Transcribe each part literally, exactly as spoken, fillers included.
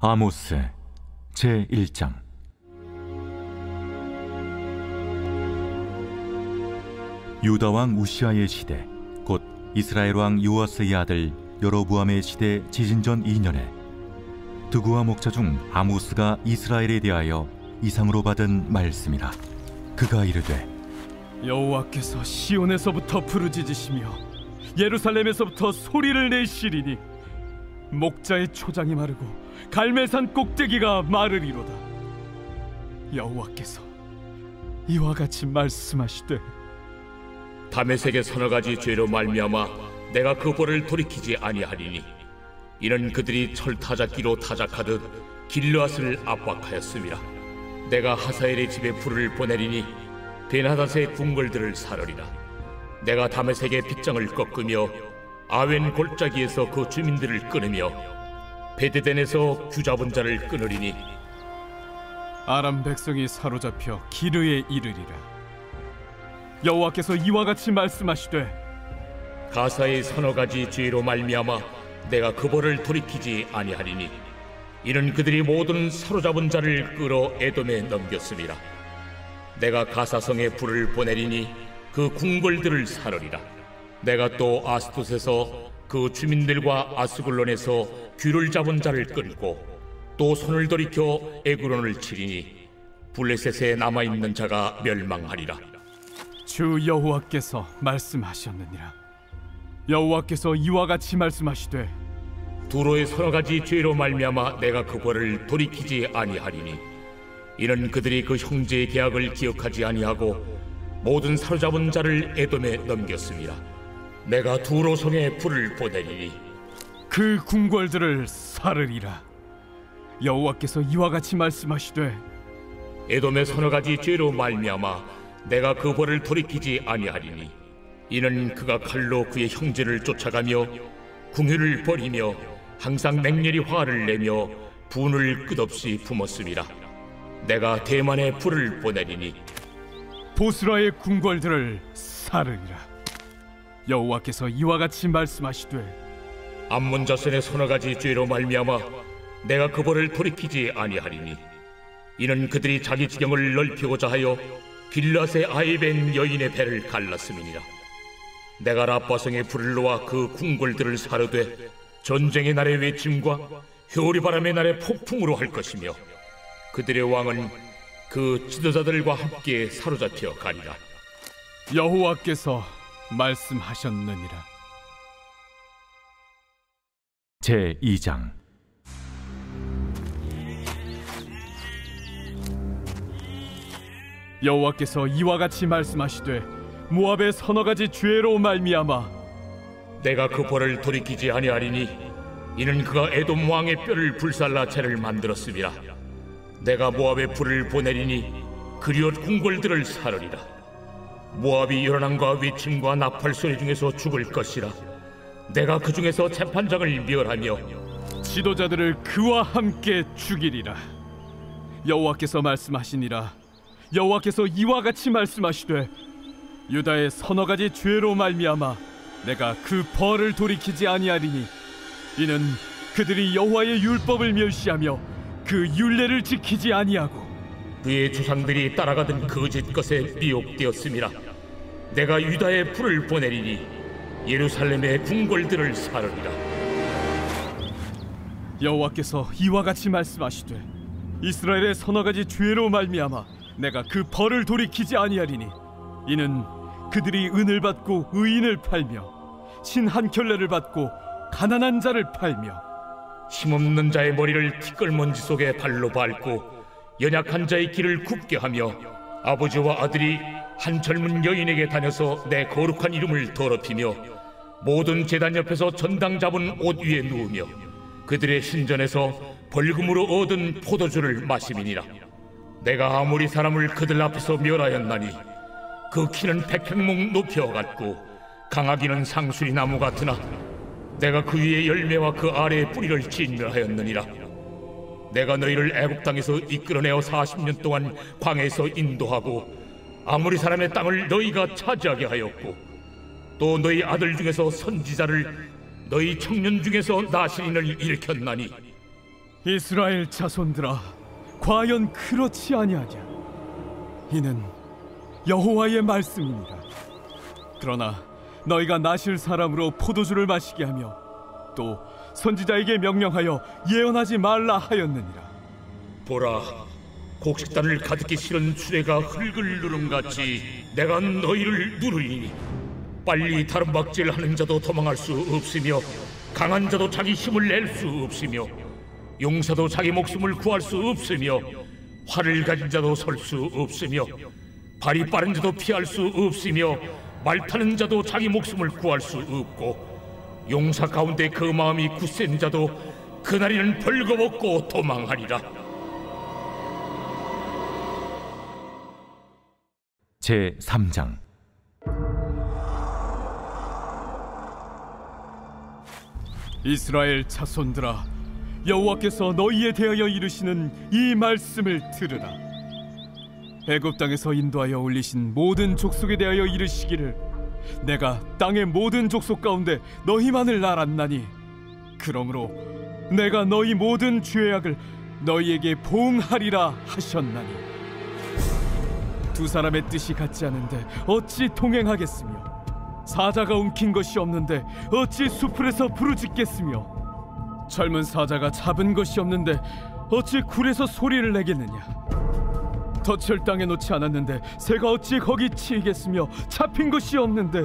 아모스 제일 장. 유다왕 우시아의 시대, 곧 이스라엘 왕 요아스의 아들 여로보암의 시대 지진전 이 년에 드구와 목자 중 아모스가 이스라엘에 대하여 이상으로 받은 말씀이라. 그가 이르되, 여호와께서 시온에서부터 부르짖으시며 예루살렘에서부터 소리를 내시리니 목자의 초장이 마르고 갈메산 꼭대기가 마르리로다. 여호와께서 이와 같이 말씀하시되, 다메섹의 서너 가지 죄로 말미암아 내가 그 벌을 돌이키지 아니하리니 이는 그들이 철타작기로 타작하듯 길르앗을 압박하였음이라. 내가 하사엘의 집에 불을 보내리니 벤하닷의 궁궐들을 사르리라. 내가 다메섹의 빗장을 꺾으며 아웬 골짜기에서 그 주민들을 끊으며 베데덴에서 규잡은 자를 끊으리니 아람 백성이 사로잡혀 기르에 이르리라. 여호와께서 이와 같이 말씀하시되, 가사의 서너 가지 죄로 말미암아 내가 그 벌을 돌이키지 아니하리니 이는 그들이 모든 사로잡은 자를 끌어 에돔에 넘겼음이라. 내가 가사성에 불을 보내리니 그 궁궐들을 사르리라. 내가 또 아스돗에서 그 주민들과 아스글론에서 귀를 잡은 자를 끌고 또 손을 돌이켜 에그론을 치리니 블레셋에 남아있는 자가 멸망하리라. 주 여호와께서 말씀하셨느니라. 여호와께서 이와 같이 말씀하시되, 두로의 서너 가지 죄로 말미암아 내가 그 벌을 돌이키지 아니하리니 이는 그들이 그 형제의 계약을 기억하지 아니하고 모든 사로잡은 자를 에돔에 넘겼습니다. 내가 두로 성에 불을 보내리니 그 궁궐들을 사르리라. 여호와께서 이와 같이 말씀하시되, 에돔의 서너 가지 죄로 말미암아 내가 그 벌을 돌이키지 아니하리니 이는 그가 칼로 그의 형제를 쫓아가며 궁휼을 벌이며 항상 맹렬히 화를 내며 분을 끝없이 품었음이라. 내가 대만에 불을 보내리니 보스라의 궁궐들을 사르리라. 여호와께서 이와 같이 말씀하시되, 암몬 자손의 서너 가지 죄로 말미암아 내가 그 벌을 돌이키지 아니하리니 이는 그들이 자기 지경을 넓히고자 하여 길르앗의 아이벤 여인의 배를 갈랐음이니라. 내가 라빠성의 불을 놓아 그 궁궐들을 사르되 전쟁의 날의 외침과 효리바람의 날의 폭풍으로 할 것이며 그들의 왕은 그 지도자들과 함께 사로잡혀 가리라. 여호와께서 말씀하셨느니라. 제이 장. 여호와께서 이와 같이 말씀하시되, 모압의 서너 가지 죄로 말미암아 내가 그 벌을 돌이키지 아니하리니 이는 그가 에돔 왕의 뼈를 불살라 재를 만들었음이라. 내가 모압의 불을 보내리니 그리옷 궁궐들을 사르리라. 모압이 열왕과 외침과 나팔 소리 중에서 죽을 것이라. 내가 그 중에서 재판장을 멸하며 지도자들을 그와 함께 죽이리라. 여호와께서 말씀하시니라. 여호와께서 이와 같이 말씀하시되, 유다의 서너 가지 죄로 말미암아 내가 그 벌을 돌이키지 아니하리니 이는 그들이 여호와의 율법을 멸시하며 그 율례를 지키지 아니하고 그의 조상들이 따라가던 거짓 것에 미혹되었음이라. 내가 유다에 불을 보내리니 예루살렘의 궁궐들을 사르리라. 여호와께서 이와 같이 말씀하시되, 이스라엘의 서너 가지 죄로 말미암아 내가 그 벌을 돌이키지 아니하리니 이는 그들이 은을 받고 의인을 팔며 신 한 켤레를 받고 가난한 자를 팔며 힘없는 자의 머리를 티끌먼지 속에 발로 밟고 연약한 자의 길을 굽게 하며 아버지와 아들이 한 젊은 여인에게 다녀서 내 거룩한 이름을 더럽히며 모든 제단 옆에서 전당 잡은 옷 위에 누우며 그들의 신전에서 벌금으로 얻은 포도주를 마심이니라. 내가 아무리 사람을 그들 앞에서 멸하였나니 그 키는 백팽목 높여 같고 강하기는 상수리 나무 같으나 내가 그 위에 열매와 그 아래에 뿌리를 진멸하였느니라. 내가 너희를 애굽 땅에서 이끌어내어 사십 년 동안 광야에서 인도하고 아모리 사람의 땅을 너희가 차지하게 하였고 또 너희 아들 중에서 선지자를 너희 청년 중에서 나시린을 일으켰나니 이스라엘 자손들아, 과연 그렇지 아니하냐? 이는 여호와의 말씀입니다. 그러나 너희가 나실 사람으로 포도주를 마시게 하며 또 선지자에게 명령하여 예언하지 말라 하였느니라. 보라, 곡식단을 가득히 실은 수레가 흙을 누름같이 내가 너희를 누르리니 빨리 다름박질하는 자도 도망할 수 없으며 강한 자도 자기 힘을 낼 수 없으며 용사도 자기 목숨을 구할 수 없으며 활을 가진 자도 설 수 없으며 발이 빠른 자도 피할 수 없으며 말 타는 자도 자기 목숨을 구할 수 없고 용사 가운데 그 마음이 굳센 자도 그날에는 벌거벗고 도망하리라. 제삼 장. 이스라엘 자손들아, 여호와께서 너희에 대하여 이르시는 이 말씀을 들으라. 애굽 땅에서 인도하여 올리신 모든 족속에 대하여 이르시기를, 내가 땅의 모든 족속 가운데 너희만을 알았나니 그러므로 내가 너희 모든 죄악을 너희에게 보응하리라 하셨나니, 두 사람의 뜻이 같지 않은데 어찌 동행하겠으며, 사자가 움킨 것이 없는데 어찌 수풀에서 부르짖겠으며, 젊은 사자가 잡은 것이 없는데 어찌 굴에서 소리를 내겠느냐? 덫을 땅에 놓지 않았는데 새가 어찌 거기 치이겠으며, 잡힌 것이 없는데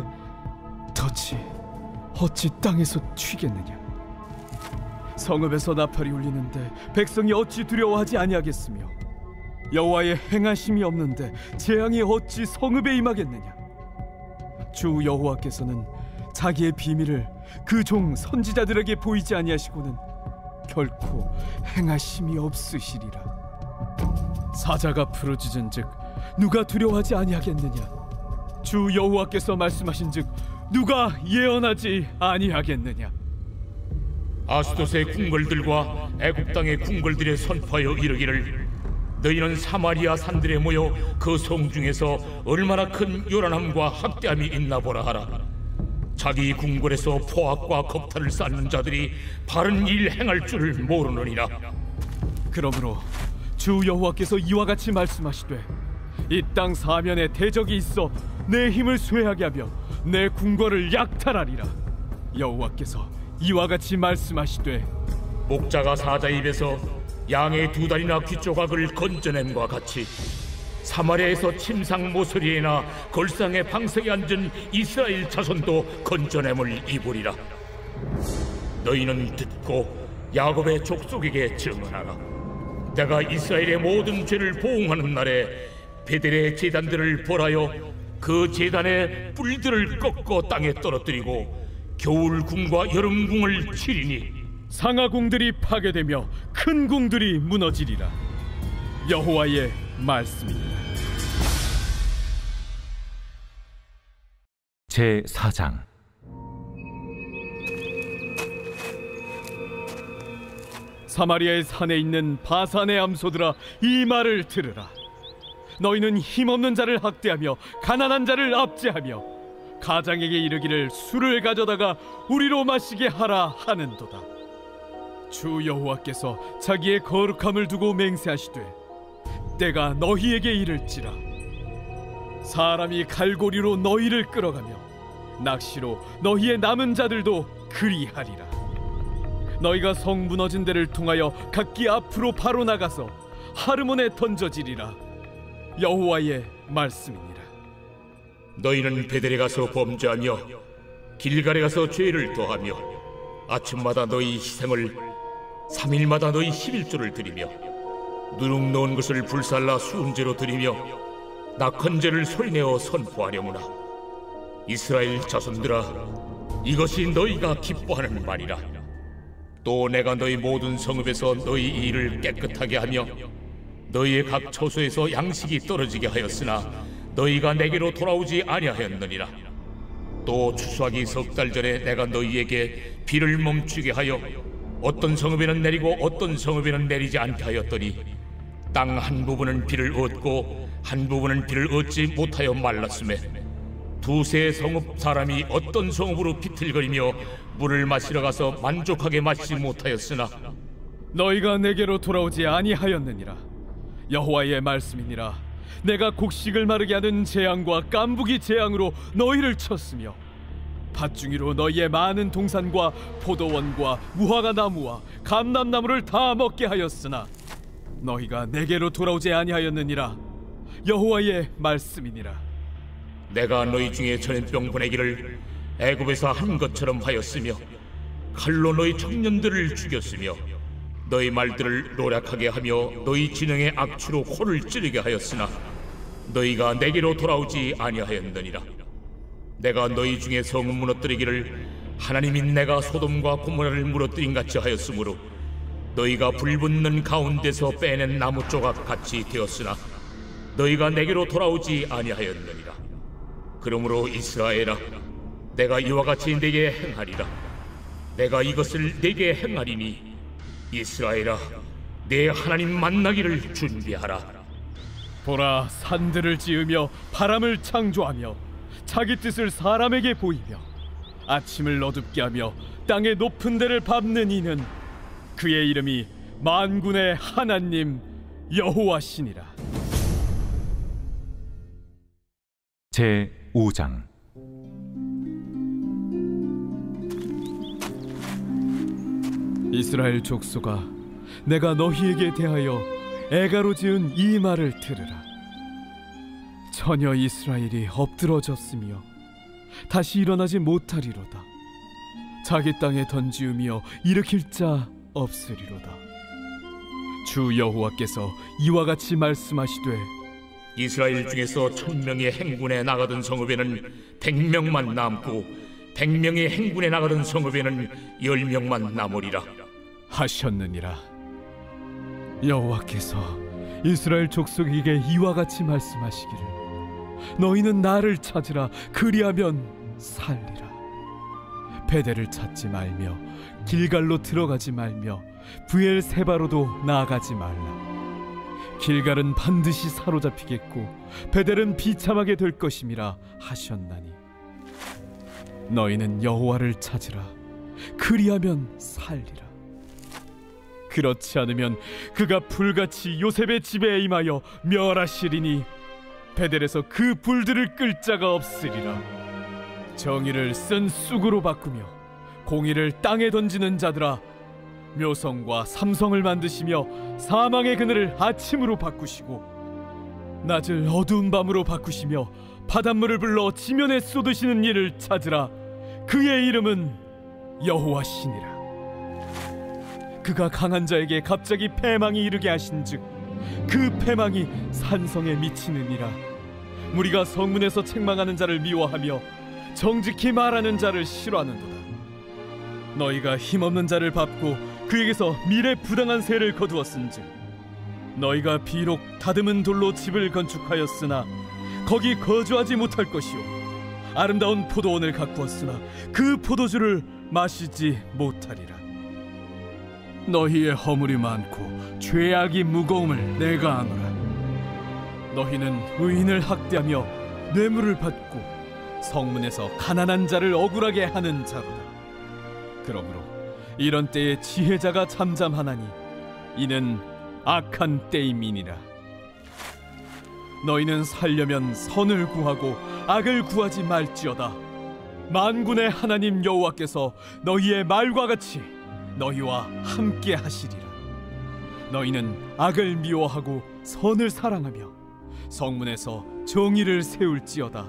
덫이 어찌 땅에서 튀겠느냐? 성읍에서 나팔이 울리는데 백성이 어찌 두려워하지 아니하겠으며, 여호와의 행하심이 없는데 재앙이 어찌 성읍에 임하겠느냐? 주 여호와께서는 자기의 비밀을 그 종 선지자들에게 보이지 아니하시고는 결코 행하심이 없으시리라. 사자가 부르짖은즉 누가 두려워하지 아니하겠느냐? 주 여호와께서 말씀하신즉 누가 예언하지 아니하겠느냐? 아스돗의 궁궐들과 애굽 땅의 궁궐들의 선포하여 이르기를, 너희는 사마리아 산들에 모여 그 성중에서 얼마나 큰 요란함과 학대함이 있나 보라 하라. 자기 궁궐에서 포악과 겁탈을 쌓는 자들이 바른 일 행할 줄을 모르느니라. 그러므로 주 여호와께서 이와 같이 말씀하시되, 이 땅 사면에 대적이 있어 내 힘을 쇠하게 하며 내 궁궐을 약탈하리라. 여호와께서 이와 같이 말씀하시되, 목자가 사자 입에서 양의 두 다리나 귀조각을 건져냄과 같이 사마리아에서 침상 모서리에나 걸상의 방석에 앉은 이스라엘 자손도 건져냄을 입으리라. 너희는 듣고 야곱의 족속에게 증언하라. 내가 이스라엘의 모든 죄를 보응하는 날에 베델의 제단들을 벌하여 그 제단의 뿔들을 꺾어 땅에 떨어뜨리고 겨울궁과 여름궁을 치리니, 상하궁들이 파괴되며 큰 궁들이 무너지리라. 여호와의 말씀입니다. 제사 장. 사마리아의 산에 있는 바산의 암소들아, 이 말을 들으라. 너희는 힘없는 자를 학대하며 가난한 자를 압제하며 가장에게 이르기를 술을 가져다가 우리로 마시게 하라 하는도다. 주 여호와께서 자기의 거룩함을 두고 맹세하시되, 때가 너희에게 이를지라. 사람이 갈고리로 너희를 끌어가며 낚시로 너희의 남은 자들도 그리하리라. 너희가 성 무너진 데를 통하여 각기 앞으로 바로 나가서 하르몬에 던져지리라. 여호와의 말씀이니라. 너희는 베델에 가서 범죄하며 길갈에 가서 죄를 더하며 아침마다 너희 희생을, 삼 일마다 너희 십일조를 드리며 누룩 넣은 것을 불살라 수음제로 드리며 낙헌제를 소리내어 선포하려무나, 이스라엘 자손들아, 이것이 너희가 기뻐하는 말이라. 또 내가 너희 모든 성읍에서 너희 일을 깨끗하게 하며 너희의 각 처소에서 양식이 떨어지게 하였으나 너희가 내게로 돌아오지 아니하였느니라. 또 추수하기 석 달 전에 내가 너희에게 비를 멈추게 하여 어떤 성읍에는 내리고 어떤 성읍에는 내리지 않게 하였더니, 땅 한 부분은 비를 얻고 한 부분은 비를 얻지 못하여 말랐음에, 두세 성읍 사람이 어떤 성읍으로 비틀거리며 물을 마시러 가서 만족하게 마시지 못하였으나 너희가 내게로 돌아오지 아니하였느니라. 여호와의 말씀이니라. 내가 곡식을 마르게 하는 재앙과 깐부기 재앙으로 너희를 쳤으며 밭중이로 너희의 많은 동산과 포도원과 무화과나무와 감람나무를 다 먹게 하였으나 너희가 내게로 돌아오지 아니하였느니라. 여호와의 말씀이니라. 내가 너희 중에 전염병 보내기를 애굽에서 한 것처럼 하였으며 칼로 너희 청년들을 죽였으며 너희 말들을 노략하게 하며 너희 지능의 악취로 코를 찌르게 하였으나 너희가 내게로 돌아오지 아니하였느니라. 내가 너희 중에 성은 무너뜨리기를 하나님이 내가 소돔과 고모라를 무너뜨린 같이 하였으므로 너희가 불붙는 가운데서 빼낸 나무 조각 같이 되었으나 너희가 내게로 돌아오지 아니하였느니라. 그러므로 이스라엘아, 내가 이와 같이 네게 행하리라. 내가 이것을 네게 행하리니 이스라엘아, 네 하나님 만나기를 준비하라. 보라, 산들을 지으며 바람을 창조하며 자기 뜻을 사람에게 보이며 아침을 어둡게 하며 땅의 높은 데를 밟는 이는 그의 이름이 만군의 하나님 여호와시니라. 제오 장. 이스라엘 족속아, 내가 너희에게 대하여 애가로 지은 이 말을 들으라. 전혀 이스라엘이 엎드러졌으며 다시 일어나지 못하리로다. 자기 땅에 던지우며 일으킬 자 없으리로다. 주 여호와께서 이와 같이 말씀하시되, 이스라엘 중에서 천명이 행군에 나가던 성읍에는 백명만 남고 백명이 행군에 나가던 성읍에는 열명만 남으리라 하셨느니라. 여호와께서 이스라엘 족속에게 이와 같이 말씀하시기를, 너희는 나를 찾으라. 그리하면 살리라. 베델을 찾지 말며 길갈로 들어가지 말며 브엘세바로도 나아가지 말라. 길갈은 반드시 사로잡히겠고 베델은 비참하게 될 것임이라 하셨나니, 너희는 여호와를 찾으라. 그리하면 살리라. 그렇지 않으면 그가 불같이 요셉의 집에 임하여 멸하시리니 베델에서 그 불들을 끌 자가 없으리라. 정의를 쓴 쑥으로 바꾸며 공의를 땅에 던지는 자들아, 묘성과 삼성을 만드시며 사망의 그늘을 아침으로 바꾸시고 낮을 어두운 밤으로 바꾸시며 바닷물을 불러 지면에 쏟으시는 이를 찾으라. 그의 이름은 여호와시니라. 그가 강한 자에게 갑자기 패망이 이르게 하신즉 그 패망이 산성에 미치느니라. 무리가 성문에서 책망하는 자를 미워하며 정직히 말하는 자를 싫어하는도다. 너희가 힘없는 자를 밟고 그에게서 미래 부당한 세를 거두었은즉 너희가 비록 다듬은 돌로 집을 건축하였으나 거기 거주하지 못할 것이요, 아름다운 포도원을 가꾸었으나 그 포도주를 마시지 못하리라. 너희의 허물이 많고 죄악이 무거움을 내가 아노라. 너희는 의인을 학대하며 뇌물을 받고 성문에서 가난한 자를 억울하게 하는 자로다. 그러므로 이런 때에 지혜자가 잠잠하나니 이는 악한 때임이니라. 너희는 살려면 선을 구하고 악을 구하지 말지어다. 만군의 하나님 여호와께서 너희의 말과 같이 너희와 함께 하시리라. 너희는 악을 미워하고 선을 사랑하며 성문에서 정의를 세울지어다.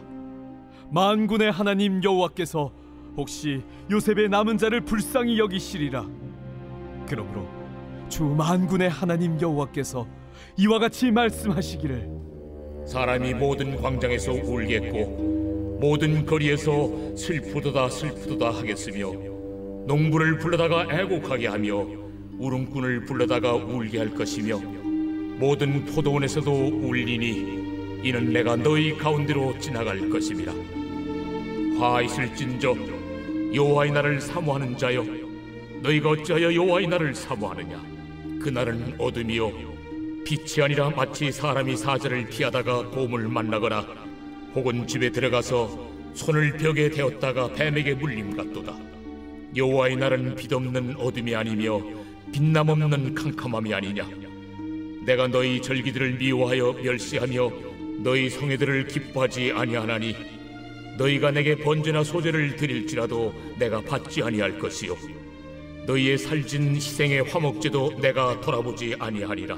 만군의 하나님 여호와께서 혹시 요셉의 남은 자를 불쌍히 여기시리라. 그러므로 주 만군의 하나님 여호와께서 이와 같이 말씀하시기를, 사람이 모든 광장에서 울겠고 모든 거리에서 슬프도다 슬프도다 하겠으며 농부를 불러다가 애곡하게 하며 울음꾼을 불러다가 울게 할 것이며 모든 포도원에서도 울리니 이는 내가 너희 가운데로 지나갈 것임이라. 화 있을진저, 여호와의 날을 사모하는 자여, 너희가 어찌하여 여호와의 날을 사모하느냐? 그날은 어둠이요 빛이 아니라 마치 사람이 사자를 피하다가 곰을 만나거나 혹은 집에 들어가서 손을 벽에 대었다가 뱀에게 물림 같도다. 여호와의 날은 빛없는 어둠이 아니며 빛남없는 캄캄함이 아니냐? 내가 너희 절기들을 미워하여 멸시하며 너희 성회들을 기뻐하지 아니하나니 너희가 내게 번제나 소제를 드릴지라도 내가 받지 아니할 것이요 너희의 살진 희생의 화목제도 내가 돌아보지 아니하리라.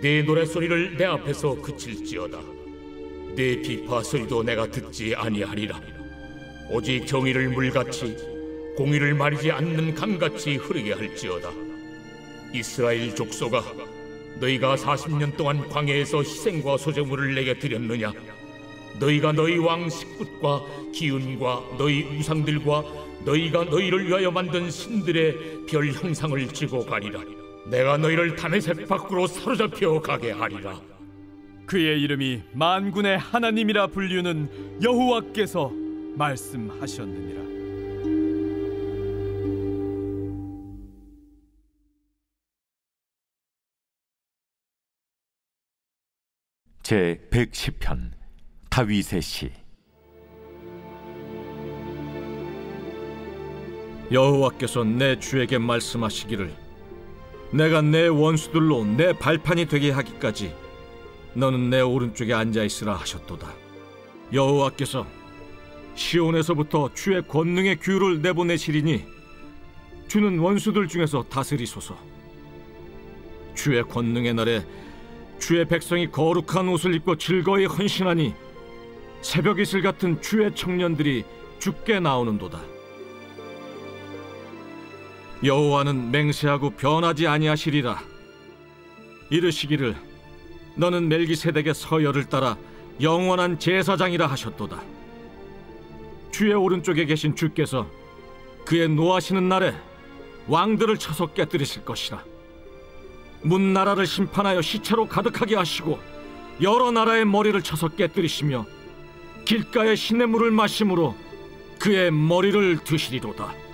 네 노랫소리를 내 앞에서 그칠지어다. 네 비파 소리도 내가 듣지 아니하리라. 오직 정의를 물같이 공의를 마르지 않는 강같이 흐르게 할지어다. 이스라엘 족속아, 너희가 사십 년 동안 광야에서 희생과 소제물을 내게 드렸느냐? 너희가 너희 왕 식굿과 기운과 너희 우상들과 너희가 너희를 위하여 만든 신들의 별 형상을 지고 가리라. 내가 너희를 다메섹 밖으로 사로잡혀 가게 하리라. 그의 이름이 만군의 하나님이라 불리우는 여호와께서 말씀하셨느니라. 제 백십 편 다윗의 시. 여호와께서 내 주에게 말씀하시기를, 내가 내 원수들로 내 발판이 되게 하기까지 너는 내 오른쪽에 앉아 있으라 하셨도다. 여호와께서 시온에서부터 주의 권능의 규를 내보내시리니 주는 원수들 중에서 다스리소서. 주의 권능의 날에 주의 백성이 거룩한 옷을 입고 즐거이 헌신하니 새벽 이슬 같은 주의 청년들이 주께 나오는도다. 여호와는 맹세하고 변하지 아니하시리라. 이르시기를, 너는 멜기세덱의 서열을 따라 영원한 제사장이라 하셨도다. 주의 오른쪽에 계신 주께서 그의 노하시는 날에 왕들을 쳐서 깨뜨리실 것이라. 문 나라를 심판하여 시체로 가득하게 하시고 여러 나라의 머리를 쳐서 깨뜨리시며 길가의 시냇물을 마심으로 그의 머리를 드시리로다.